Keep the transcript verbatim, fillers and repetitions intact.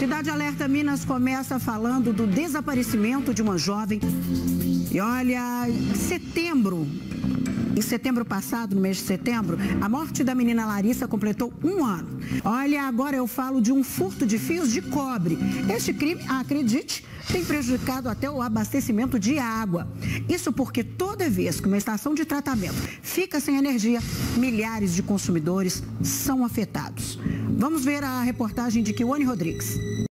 Cidade Alerta Minas começa falando do desaparecimento de uma jovem. E olha, em setembro, em setembro passado, no mês de setembro, a morte da menina Larissa completou um ano. Olha, agora eu falo de um furto de fios de cobre. Este crime, acredite, tem prejudicado até o abastecimento de água. Isso porque toda vez que uma estação de tratamento fica sem energia, milhares de consumidores são afetados. Vamos ver a reportagem de Kiwane Rodrigues.